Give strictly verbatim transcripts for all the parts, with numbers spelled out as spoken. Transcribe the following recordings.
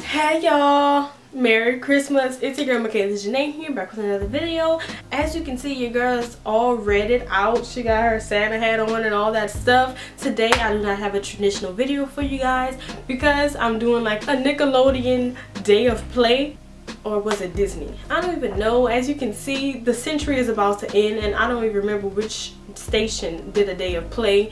Hey y'all, Merry Christmas. It's your girl Makayla Janaè here, back with another video. As you can see, your girl is all redded out. She got her Santa hat on and all that stuff. Today I do not have a traditional video for you guys because I'm doing like a Nickelodeon day of play. Or was it Disney? I don't even know. As you can see, the century is about to end and I don't even remember which station did a day of play.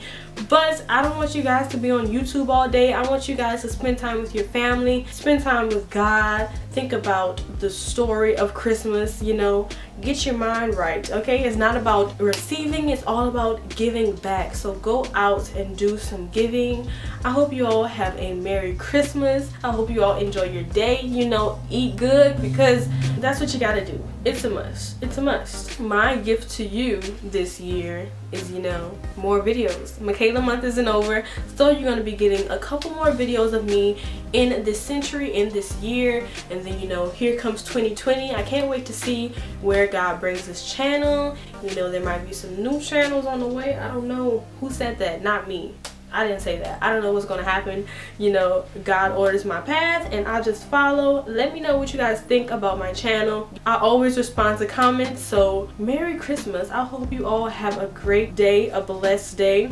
But I don't want you guys to be on YouTube all day. I want you guys to spend time with your family, spend time with God, think about the story of Christmas, you know, get your mind right, okay? It's not about receiving, it's all about giving back. So go out and do some giving. I hope you all have a Merry Christmas. I hope you all enjoy your day, you know, eat good, because that's what you gotta do. It's a must. It's a must. My gift to you this year is, you know, more videos. Makayla month isn't over, so you're gonna be getting a couple more videos of me in this century, in this year, and then, you know, here comes twenty twenty. I can't wait to see where God brings this channel. You know, there might be some new channels on the way. I don't know who said that. Not me. I didn't say that. I don't know what's gonna happen. You know, God orders my path and I just follow. Let me know what you guys think about my channel. I always respond to comments. So Merry Christmas. I hope you all have a great day, a blessed day.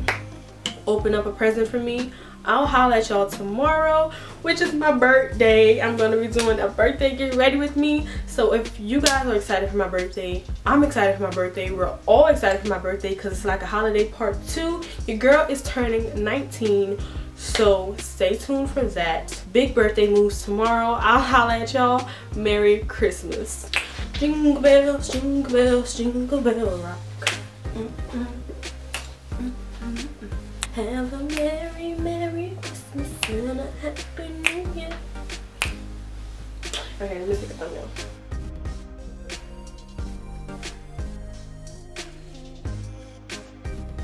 Open up a present for me. I'll holler at y'all tomorrow, which is my birthday. I'm gonna be doing a birthday get ready with me. So if you guys are excited for my birthday, I'm excited for my birthday. We're all excited for my birthday because it's like a holiday part two. Your girl is turning nineteen, so stay tuned for that. Big birthday moves tomorrow. I'll holler at y'all. Merry Christmas. Jingle bells, jingle bells, jingle bell rock. Mm -mm. Mm -mm -mm. Have a merry, merry Christmas and a happy new year. Okay, let me pick a thumbnail.